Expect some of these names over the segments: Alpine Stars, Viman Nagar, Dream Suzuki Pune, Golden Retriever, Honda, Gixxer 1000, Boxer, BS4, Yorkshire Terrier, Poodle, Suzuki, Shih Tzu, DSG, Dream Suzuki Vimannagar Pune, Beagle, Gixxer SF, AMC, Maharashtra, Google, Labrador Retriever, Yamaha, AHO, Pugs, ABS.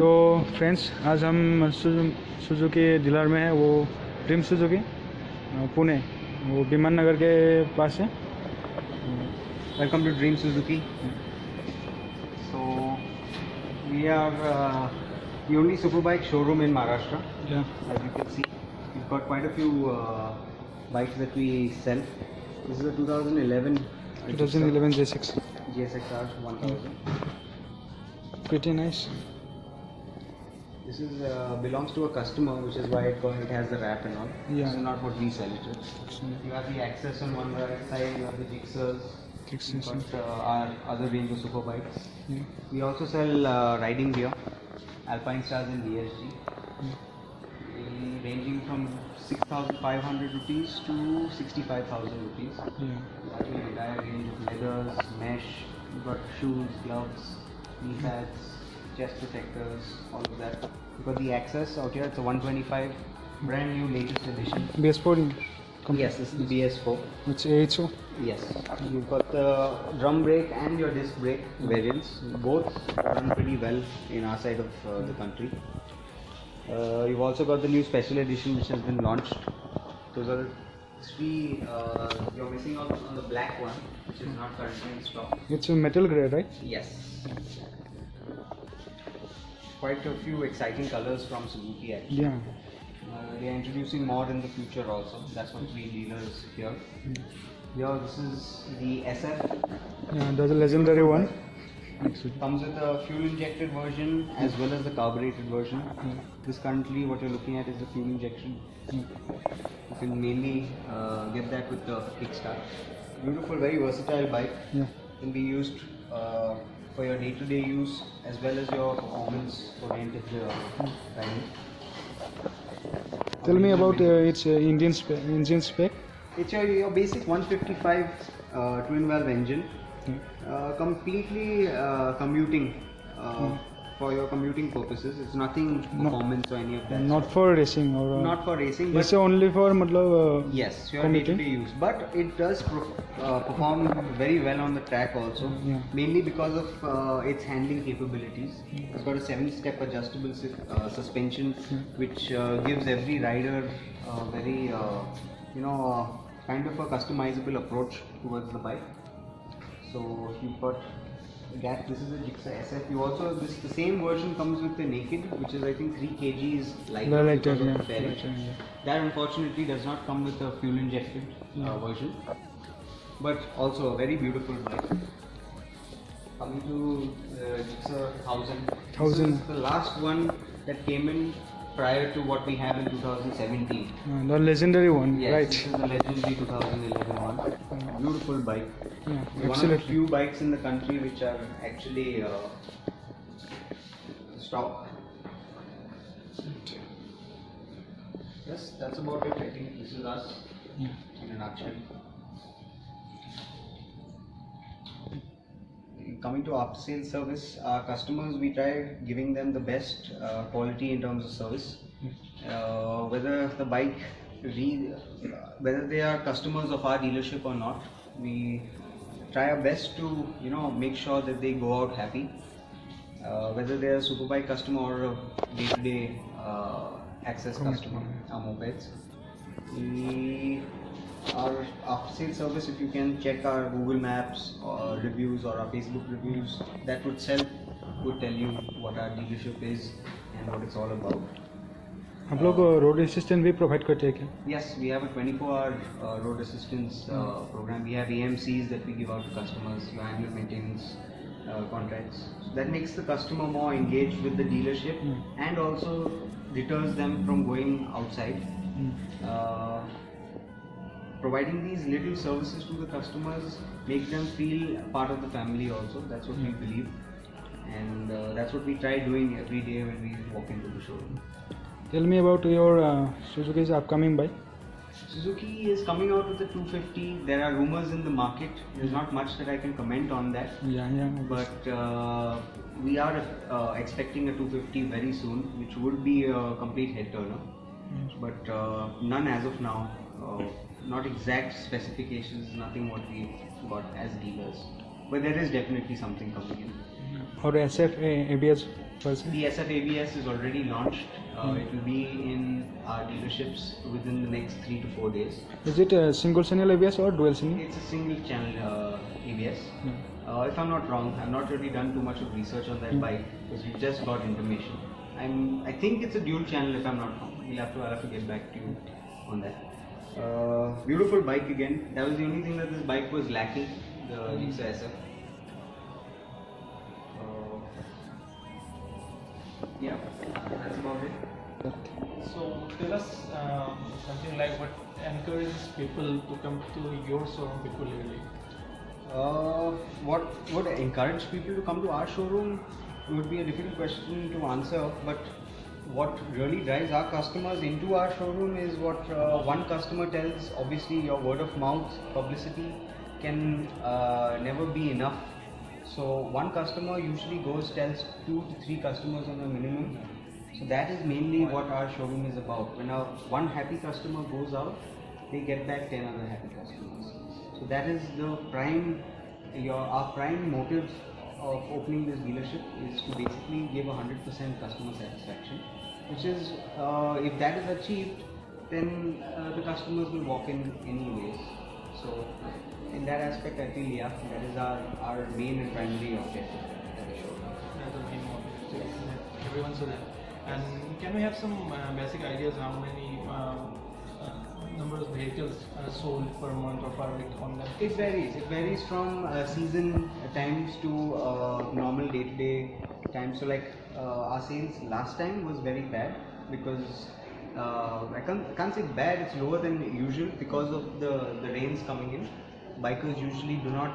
तो फ्रेंड्स, आज हम सुजुकी डीलर में है, वो ड्रीम सुजुकी पुणे, वो विमान नगर के पास है। Welcome to dream Suzuki. So we are the only super bike showroom in Maharashtra. Yeah, as you can see, we've got quite a few bikes that we sell. This is a 2011 Gixxer 1000. Pretty nice. This is belongs to a customer, which is why it has the wrap and all. Yeah. This is not what we sell it to. You have the Access on one side, you have the Gixxers, but our other range of super bikes. Yeah. We also sell riding gear, Alpine Stars and DSG, ranging from 6,500 rupees to 65,000 rupees. Yeah. You have the entire range of leathers, mesh, you got shoes, gloves, knee pads, chest protectors, all of that. We've got the Access out here. It's a 125, brand new, latest edition. BS4. Yes, this is the BS4. It's AHO. Yes. You've got the drum brake and your disc brake variants. Both run pretty well in our side of the country. You've also got the new special edition which has been launched. Those are the three. You're missing out on the black one, which is not currently in stock. It's a metal grey, right? Yes. Quite a few exciting colors from Suzuki actually. Yeah. They are introducing more in the future also. That's what we dealers here. Yeah, this is the SF. Yeah, that's a legendary one. Comes with a fuel injected version as well as the carbureted version. This currently what you're looking at is the fuel injection. You can mainly get that with the kickstart. Beautiful, very versatile bike. Yeah. Can be used for your day-to-day use as well as your performance-oriented riding. Tell me about its engine spec. It's your basic 155 twin-valve engine, completely commuting for your commuting purposes. It's nothing performance or any of that. Not for racing or not for racing. It's only for yes, your day-to-day use. But it does perform very well on the track also. Yeah. Mainly because of its handling capabilities. It's got a 7-step adjustable suspension, which gives every rider very kind of a customizable approach towards the bike. So you've got that. This is a Gixxer SF. You also the same version comes with the Naked, which is I think 3 kgs lighter. That unfortunately does not come with the fuel injected version, but also a very beautiful bike. Coming to Gixxer 1000. This is the last one that came in prior to what we have in 2017. The legendary one, yes, right? This is the legendary 2011 one. Beautiful bike. Yeah, one of the few bikes in the country which are actually stock. Yes, that's about it. I think this is us in a nutshell. Coming to after-sale service, our customers, we try giving them the best quality in terms of service. Whether the bike, whether they are customers of our dealership or not, we try our best to make sure that they go out happy. Whether they are a Superbike customer or a day-to-day Access customer, our mopeds. Our after-sale service, if you can check our Google Maps or reviews or our Facebook reviews, that would tell you what our dealership is and what it's all about. आप लोग road assistance भी provide करते हैं क्या? Yes, we have a 24-hour road assistance program. We have AMCs that we give out to customers, your annual maintenance contracts. That makes the customer more engaged with the dealership and also deters them from going outside. Providing these little services to the customers make them feel part of the family also. That's what we believe, and that's what we try doing every day when we walk into the showroom. Tell me about your Suzuki's upcoming bike. Suzuki is coming out with a 250. There are rumors in the market. There's not much that I can comment on that. But we are expecting a 250 very soon, which would be a complete head turner. But none as of now. Not exact specifications, nothing what we got as dealers, but there is definitely something coming in. Or SF ABS The SF ABS is already launched. It will be in our dealerships within the next 3 to 4 days. Is it a single channel ABS or dual channel? It's a single channel ABS. If I'm not wrong, I've not really done too much of research on that bike because we've just got information. I think it's a dual channel if I'm not wrong. I'll have to get back to you on that. Beautiful bike again. That was the only thing that this bike was lacking, the Gixxer SF. Yeah, that's about it. So tell us something like what encourages people to come to your showroom particularly. What encourages people to come to our showroom would be a difficult question to answer, but what really drives our customers into our showroom is what one customer tells. Obviously your word of mouth publicity can never be enough. So one customer usually goes, tells 2 to 3 customers on a minimum. So that is mainly what our showroom is about. When one happy customer goes out, they get back 10 other happy customers. So that is the prime, our prime motive of opening this dealership is to basically give 100% customer satisfaction, which is, if that is achieved, then the customers will walk in anyways. So in that aspect, I feel, yeah, that is our main and primary objective that we show. That's the main objective. Yes. Everyone saw that. And can we have some basic ideas how many number of vehicles are sold per month or per week on that? It varies. It varies from season times to normal day-to-day times. So like our sales last time was very bad because I can't say bad, it's lower than usual because of the rains coming in. Bikers usually do not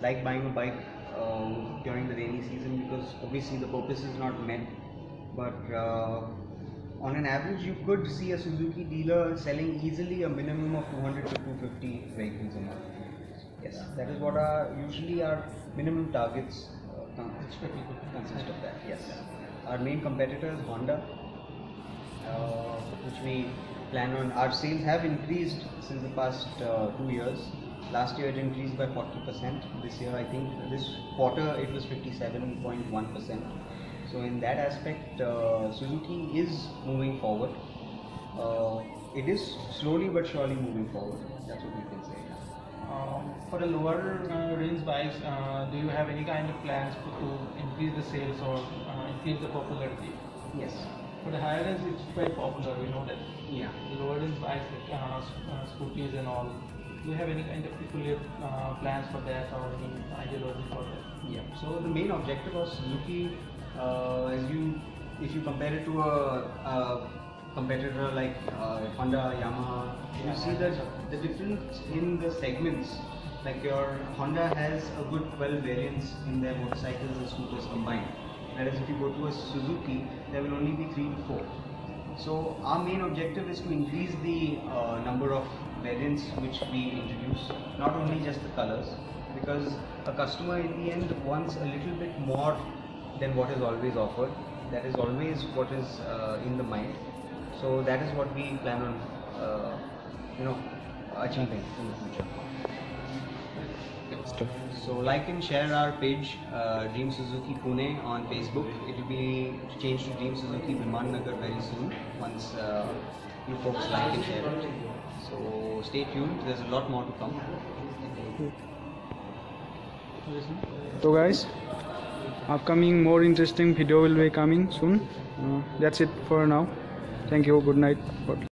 like buying a bike during the rainy season because obviously the purpose is not met. But on an average, you could see a Suzuki dealer selling easily a minimum of 200 to 250 vehicles a month. Yes, that is what usually our minimum targets consist of. That, yes. Our main competitor is Honda, which we plan on. Our sales have increased since the past 2 years. Last year it increased by 40%. This year, I think this quarter it was 57.1%. So in that aspect, Suzuki is moving forward. It is slowly but surely moving forward. That's what we can say. For the lower range bikes, do you have any kind of plans to increase the sales or increase the popularity? Yes. For the higher range, it's quite popular. We know that. Yeah. The lower range bikes, like scooters and all. Do you have any kind of particular plans for that or any ideology for that? Yeah. So the main objective of Suzuki, if you compare it to a competitor like Honda, Yamaha, you see that the difference in the segments. Like your Honda has a good 12 variants in their motorcycles and scooters combined. Whereas if you go to a Suzuki, there will only be 3 to 4. So our main objective is to increase the number of variants which we introduce, not only just the colors, because a customer in the end wants a little bit more than what is always offered. That is always what is in the mind. So that is what we plan on, achieving in the future. So like and share our page, Dream Suzuki Pune on Facebook. It will be changed to Dream Suzuki Viman Nagar very soon once you folks like and share it. So stay tuned, there's a lot more to come. So guys, upcoming more interesting video will be coming soon. That's it for now. Thank you, good night.